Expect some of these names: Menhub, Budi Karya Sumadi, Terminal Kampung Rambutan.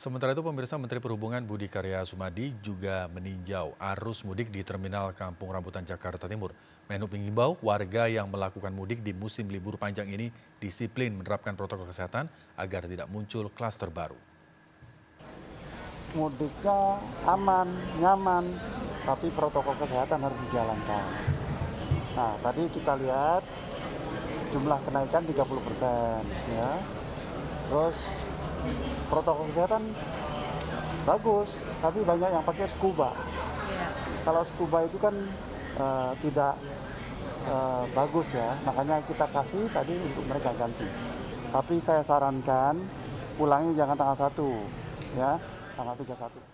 Sementara itu pemirsa, Menteri Perhubungan Budi Karya Sumadi juga meninjau arus mudik di Terminal Kampung Rambutan, Jakarta Timur. Menhub mengimbau warga yang melakukan mudik di musim libur panjang ini disiplin menerapkan protokol kesehatan agar tidak muncul klaster baru. Mudiknya aman, nyaman, tapi protokol kesehatan harus dijalankan. Nah, tadi kita lihat jumlah kenaikan 30%, ya. Terus protokol kesehatan bagus, tapi banyak yang pakai scuba. Kalau scuba itu kan tidak bagus ya, makanya kita kasih tadi untuk mereka ganti. Tapi saya sarankan pulangnya jangan tanggal 1, ya, tanggal 31.